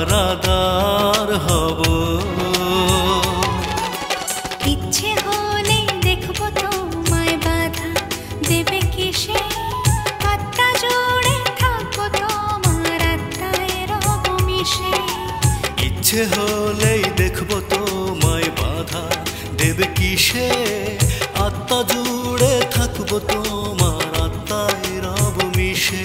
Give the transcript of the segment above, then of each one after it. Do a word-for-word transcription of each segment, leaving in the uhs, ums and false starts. পারাদার হব। ইচ্ছে হলে দেখব তোমায় বাধা দেবে কিসে, আত্মা জুড়ে থাকবো তোমার আত্মায় রব মিশে। ইচ্ছে হলেই দেখব তোমায় বাধা দেবে কিসে, আত্মা জুড়ে থাকবো তোমার আত্মায় রব মিশে।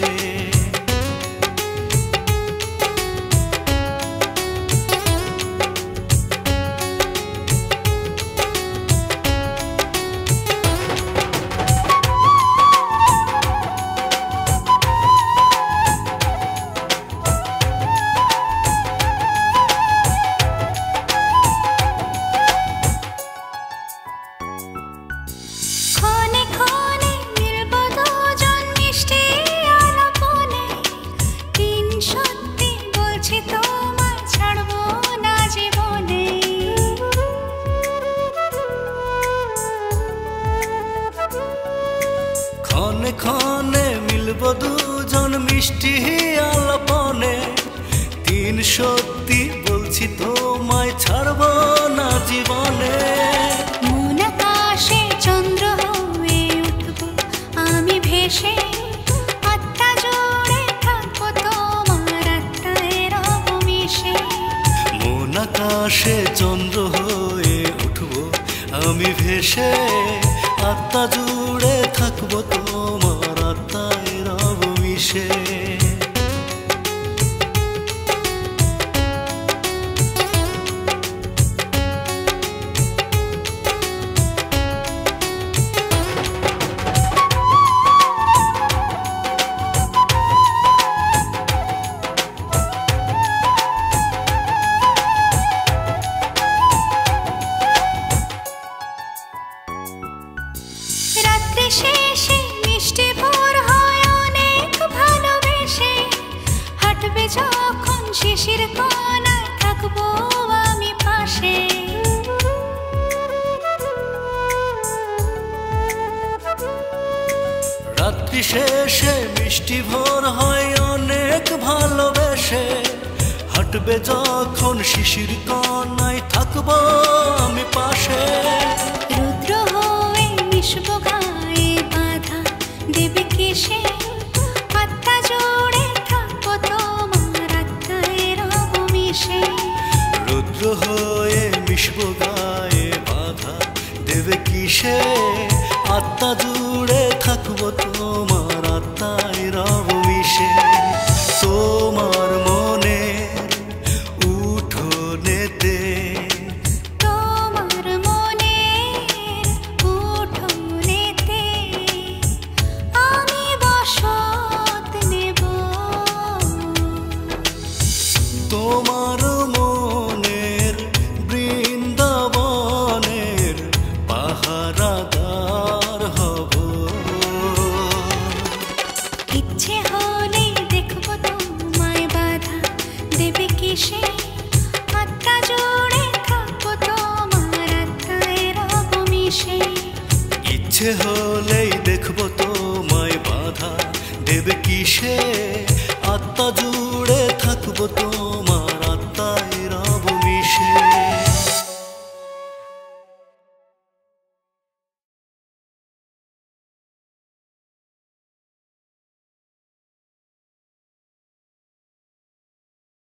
ক্ষণে ক্ষণে মিলব দুজন মিষ্টি আলাপনে, তিন সত্যি বলছি তোমায় ছাড়ব না জীবনে। মন আকাশে চন্দ্র হয়ে উঠব আমি ভেসে, আত্মা জুড়ে থাকবো তোমার আত্মায় রব মিশে। মন আকাশে চন্দ্র হয়ে উঠব আমি ভেসে, আত্মা জুড়ে থাকবো তোমার আত্মায় রব মিশে। শেষে মিষ্টি ভোর হয় অনেক ভালোবেসে, হাঁটবে যখন শিশির কোণায় থাকবো আমি পাশে। রাত্রি শেষে মিষ্টি ভোর হয় অনেক ভালোবেসে, হাঁটবে যখন শিশির কোণায় থাকবো আমি পাশে। রুদ্র হয়ে মিশব দেবে কিসে, আত্মা জুড়ে থাকবো তোমার আত্মায় রব মিশে। রুদ্র হয়ে মিশবো গায়ে বাধা দেবে কিসে, আত্মা জুড়ে থাকবো তোমার আত্মায় রব মিশে। তোমার মনে উঠোনেতে, তোমার মনে উঠোনেতে তোমার মনের বৃন্দাবনের পাহারাদার হব। ইচ্ছে হলে দেখব তোমায় বাধা দেবে কিসে, আত্মা জুড়ে থাকবো তোমার আত্মায় রব মিশে। ইচ্ছে হলেই দেখব তোমায় বাধা দেবে কিসে, আত্মা জুড়ে থাকবো তোমার